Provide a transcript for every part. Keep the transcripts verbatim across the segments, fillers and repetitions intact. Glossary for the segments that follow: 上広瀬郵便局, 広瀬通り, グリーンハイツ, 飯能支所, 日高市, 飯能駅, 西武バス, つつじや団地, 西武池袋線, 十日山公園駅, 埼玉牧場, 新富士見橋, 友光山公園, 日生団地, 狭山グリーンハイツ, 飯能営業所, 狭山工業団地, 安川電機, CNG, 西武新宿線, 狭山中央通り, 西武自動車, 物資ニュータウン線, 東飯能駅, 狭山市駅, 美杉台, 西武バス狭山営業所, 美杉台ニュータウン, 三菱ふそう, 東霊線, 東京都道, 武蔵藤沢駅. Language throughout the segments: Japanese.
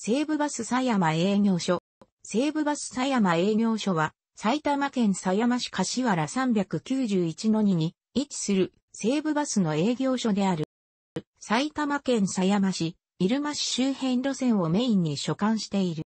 西武バス狭山営業所。西武バス狭山営業所は、埼玉県狭山市柏原 さんきゅういちのに に位置する西武バスの営業所である。埼玉県狭山市、入間市周辺路線をメインに所管している。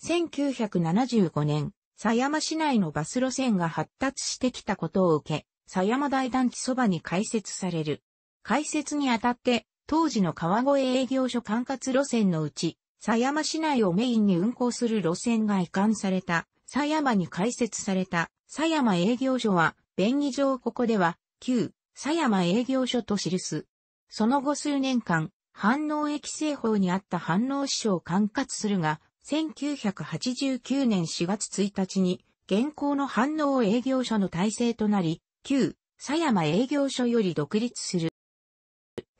せんきゅうひゃくななじゅうごねん、狭山市内のバス路線が発達してきたことを受け、狭山台団地そばに開設される。開設にあたって、当時の川越営業所管轄路線のうち、狭山市内をメインに運行する路線が移管された。狭山に開設された狭山営業所は、便宜上ここでは、旧狭山営業所と記す。その後数年間、飯能駅西方にあった飯能支所を管轄するが、せんきゅうひゃくはちじゅうきゅうねんしがつついたちに、現行の飯能営業所の体制となり、旧狭山営業所より独立する。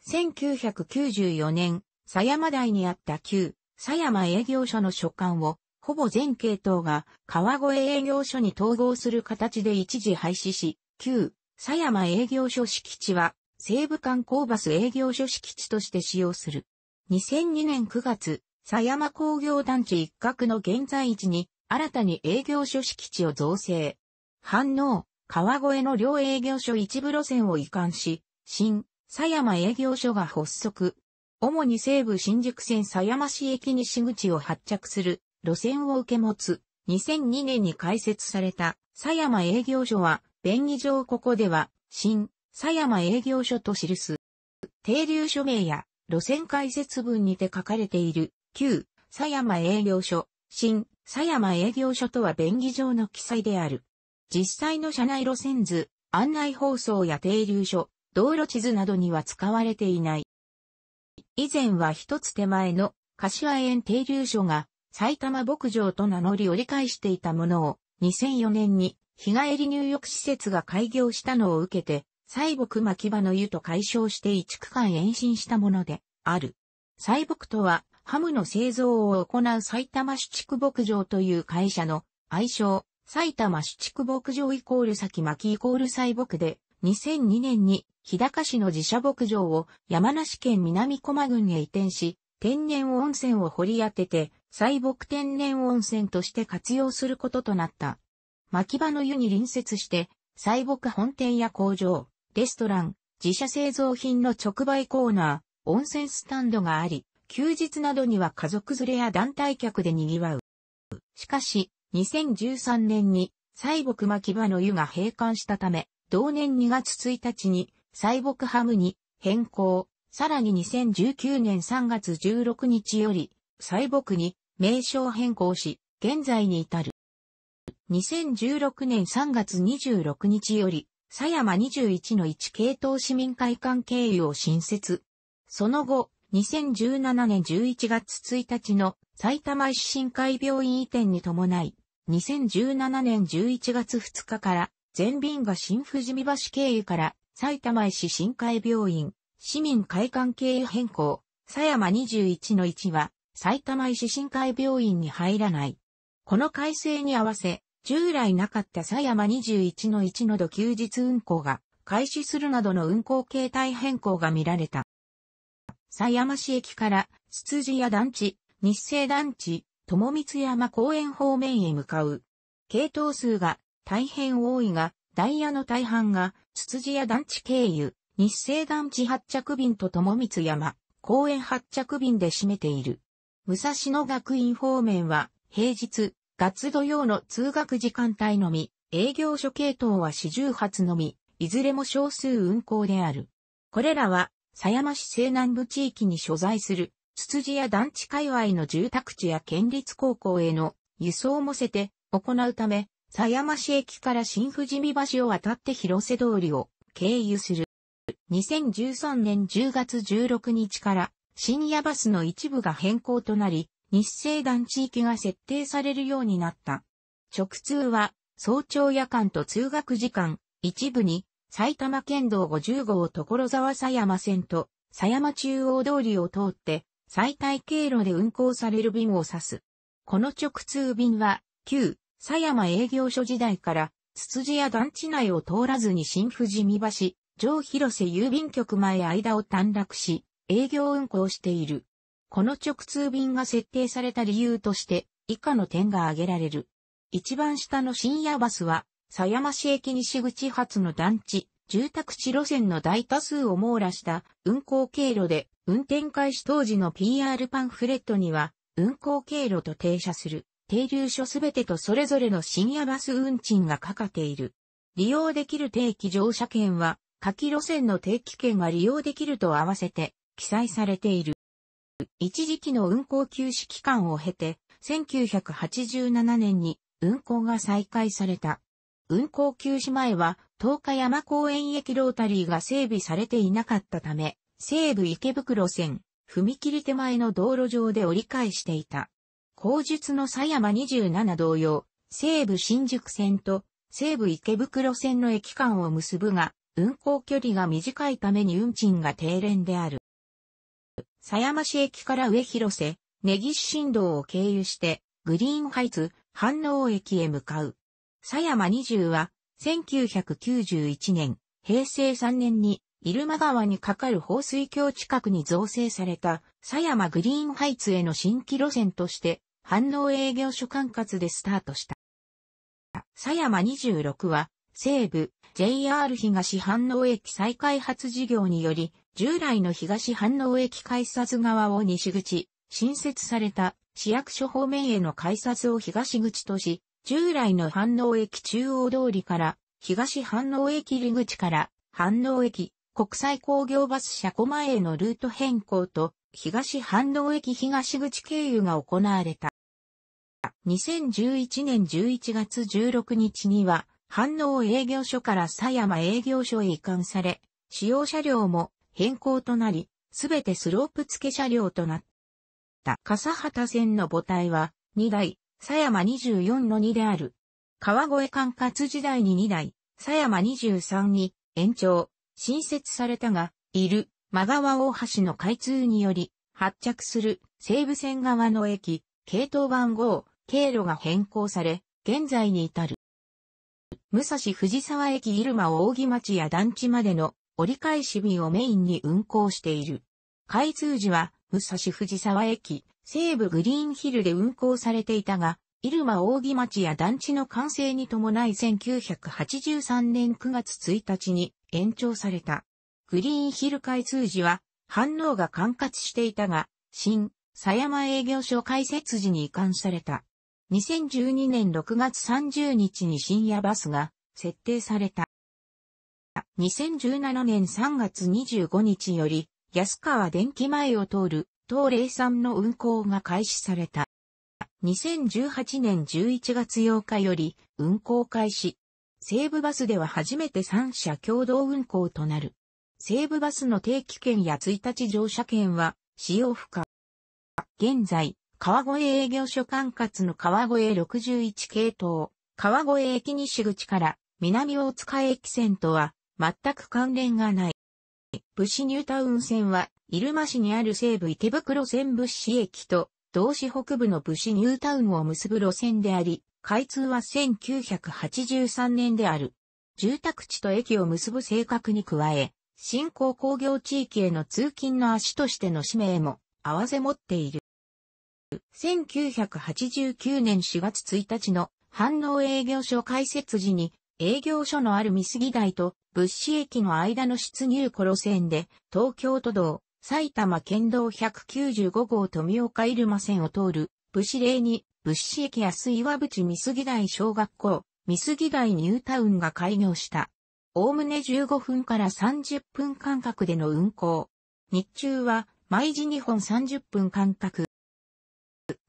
せんきゅうひゃくきゅうじゅうよねん、狭山台にあった旧狭山営業所の所管を、ほぼ全系統が川越営業所に統合する形で一時廃止し、旧狭山営業所敷地は西武観光バス営業所敷地として使用する。にせんにねんくがつ、狭山工業団地一角の現在地に新たに営業所敷地を造成。飯能、川越の両営業所一部路線を移管し、新狭山営業所が発足。主に西武新宿線狭山市駅西口を発着する。路線を受け持つ、にせんにねんに開設された、狭山営業所は、便宜上ここでは、新、狭山営業所と記す。停留所名や、路線開設文にて書かれている、旧、狭山営業所、新、狭山営業所とは便宜上の記載である。実際の車内路線図、案内放送や停留所、道路地図などには使われていない。以前は一つ手前の、柏園停留所が、埼玉牧場と名乗り折り返していたものを、にせんよねんに日帰り入浴施設が開業したのを受けて、西牧牧場の湯と改称していちくかん延伸したものである。西牧とは、ハムの製造を行う埼玉市畜牧場という会社の愛称、埼玉市畜牧場イコール先牧イコール西牧で、にせんにねんに日高市の自社牧場を山梨県南小間郡へ移転し、天然温泉を掘り当てて、西牧天然温泉として活用することとなった。牧場の湯に隣接して、西牧本店や工場、レストラン、自社製造品の直売コーナー、温泉スタンドがあり、休日などには家族連れや団体客で賑わう。しかし、にせんじゅうさんねんに西牧牧場の湯が閉館したため、同年にがつついたちに西牧ハムに変更、さらににせんじゅうきゅうねんさんがつじゅうろくにちより、西牧に、名称変更し、現在に至る。にせんじゅうろくねんさんがつにじゅうろくにちより、狭山にじゅういちのいち系統市民会館経由を新設。その後、にせんじゅうななねんじゅういちがつついたちの埼玉医師新会病院移転に伴い、にせんじゅうななねんじゅういちがつふつかから、全便が新富士見橋経由から、埼玉医師新会病院、市民会館経由変更、狭山にじゅういちのいちは、埼玉医師新会病院に入らない。この改正に合わせ、従来なかった狭山にじゅういちのいちの土休日運行が開始するなどの運行形態変更が見られた。狭山市駅から、つつじや団地、日生団地、友光山公園方面へ向かう。系統数が大変多いが、ダイヤの大半が、つつじや団地経由、日生団地発着便と友光山、公園発着便で占めている。武蔵野学院方面は、平日、月土曜の通学時間帯のみ、営業所系統は始終発のみ、いずれも少数運行である。これらは、狭山市西南部地域に所在する、つつじや団地界隈の住宅地や県立高校への輸送もせて行うため、狭山市駅から新富士見橋を渡って広瀬通りを経由する。にせんじゅうさんねんじゅうがつじゅうろくにちから、深夜バスの一部が変更となり、日生団地域が設定されるようになった。直通は、早朝夜間と通学時間、一部に、埼玉県道ごじゅうごう所沢狭山線と、狭山中央通りを通って、最短経路で運行される便を指す。この直通便は、旧、狭山営業所時代から、つつじや団地内を通らずに新富士見橋、上広瀬郵便局前間を短絡し、営業運行している。この直通便が設定された理由として、以下の点が挙げられる。一番下の深夜バスは、狭山市駅西口発の団地、住宅地路線の大多数を網羅した運行経路で、運転開始当時の ピーアール パンフレットには、運行経路と停車する、停留所すべてとそれぞれの深夜バス運賃がかかっている。利用できる定期乗車券は、下記路線の定期券が利用できると合わせて、記載されている。一時期の運行休止期間を経て、せんきゅうひゃくはちじゅうななねんに運行が再開された。運行休止前は、十日山公園駅ロータリーが整備されていなかったため、西武池袋線、踏切手前の道路上で折り返していた。後述の狭山にじゅうなな同様、西武新宿線と西武池袋線の駅間を結ぶが、運行距離が短いために運賃が低廉である。狭山市駅から上広瀬、根岸新道を経由して、グリーンハイツ、飯能駅へ向かう。狭山にじゅうは、せんきゅうひゃくきゅうじゅういちねん、へいせいさんねんに、入間川に架かる放水橋近くに造成された、狭山グリーンハイツへの新規路線として、飯能営業所管轄でスタートした。狭山にじゅうろくは、西武、ジェイアール 東飯能駅再開発事業により、従来の東飯能駅改札側を西口、新設された市役所方面への改札を東口とし、従来の飯能駅中央通りから、東飯能駅入口から、飯能駅、国際工業バス車庫前へのルート変更と、東飯能駅東口経由が行われた。にせんじゅういちねんじゅういちがつじゅうろくにちには、飯能営業所から狭山営業所へ移管され、使用車両も変更となり、すべてスロープ付け車両となった。笠幡線の母体は、にだい、狭山にじゅうよんのにである。川越管轄時代ににだい、狭山にじゅうさんに延長。新設されたが、いる、真川大橋の開通により、発着する西武線側の駅、系統番号、経路が変更され、現在に至る。武蔵藤沢駅入間を扇町や団地までの折り返し日をメインに運行している。開通時は、武蔵藤沢駅、西武グリーンヒルで運行されていたが、入間扇町や団地の完成に伴いせんきゅうひゃくはちじゅうさんねんくがつついたちに、延長された。グリーンヒル開通時は、飯能が管轄していたが、新、狭山営業所開設時に移管された。にせんじゅうにねんろくがつさんじゅうにちに深夜バスが設定された。にせんじゅうななねんさんがつにじゅうごにちより、安川電機前を通る、東霊線の運行が開始された。にせんじゅうはちねんじゅういちがつようかより、運行開始。西武バスでは初めてさん社共同運行となる。西武バスの定期券やついたち乗車券は使用不可。現在、川越営業所管轄の川越ろくじゅういち系統、川越駅西口から南大塚駅線とは全く関連がない。物資ニュータウン線は入間市にある西武池袋線物資駅と同市北部の物資ニュータウンを結ぶ路線であり、開通はせんきゅうひゃくはちじゅうさんねんである。住宅地と駅を結ぶ性格に加え、新興工業地域への通勤の足としての使命も併せ持っている。せんきゅうひゃくはちじゅうきゅうねんしがつついたちの飯能営業所開設時に、営業所のある美杉台と物資駅の間の出入庫路線で、東京都道、埼玉県道ひゃくきゅうじゅうご号富岡入間線を通る、物資例に、物資駅安岩淵美杉台小学校、美杉台ニュータウンが開業した。おおむねじゅうごふんからさんじゅっぷん間隔での運行。日中は、毎時にほんさんじゅっぷん間隔。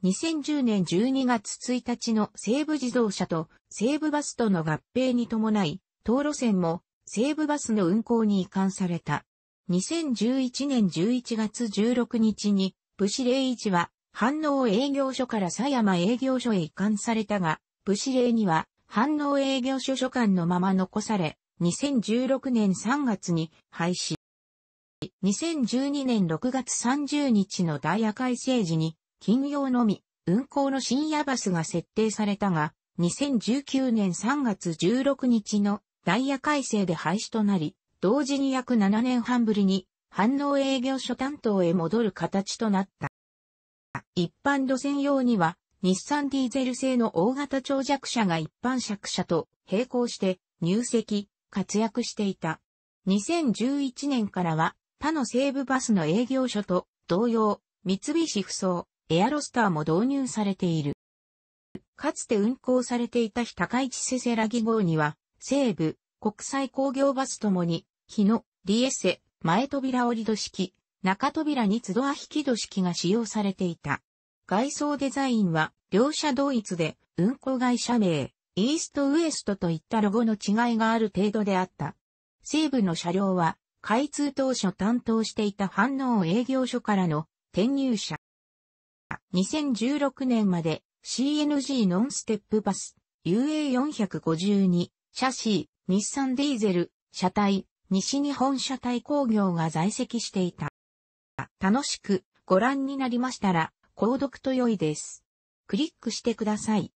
にせんじゅうねんじゅうにがつついたちの西武自動車と西武バスとの合併に伴い、当路線も西武バスの運行に移管された。にせんじゅういちねんじゅういちがつじゅうろくにちに、武士例いちは、飯能営業所から狭山営業所へ移管されたが、武士例には飯能営業所所管のまま残され、にせんじゅうろくねんさんがつに廃止。にせんじゅうにねんろくがつさんじゅうにちのダイヤ改正時に、金曜のみ、運行の深夜バスが設定されたが、にせんじゅうきゅうねんさんがつじゅうろくにちのダイヤ改正で廃止となり、同時に約ななねんはんぶりに、飯能営業所担当へ戻る形となった。一般路線用には、日産ディーゼル製の大型長尺車が一般尺車と並行して入籍、活躍していた。にせんじゅういちねんからは、他の西武バスの営業所と同様、三菱ふそう、エアロスターも導入されている。かつて運行されていた日高市せせらぎ号には、西武、国際工業バスともに、日野、リエッセ、前扉折戸式、中扉に都度引き戸式が使用されていた。外装デザインは、両社同一で、運行会社名、イーストウエストといったロゴの違いがある程度であった。西武の車両は、開通当初担当していた飯能営業所からの転入車。にせんじゅうろくねんまで シーエヌジー ノンステップバス、ユーエーよんひゃくごじゅうに、シャシー、日産ディーゼル、車体、西日本車体工業が在籍していた。楽しくご覧になりましたら、購読と良いです。クリックしてください。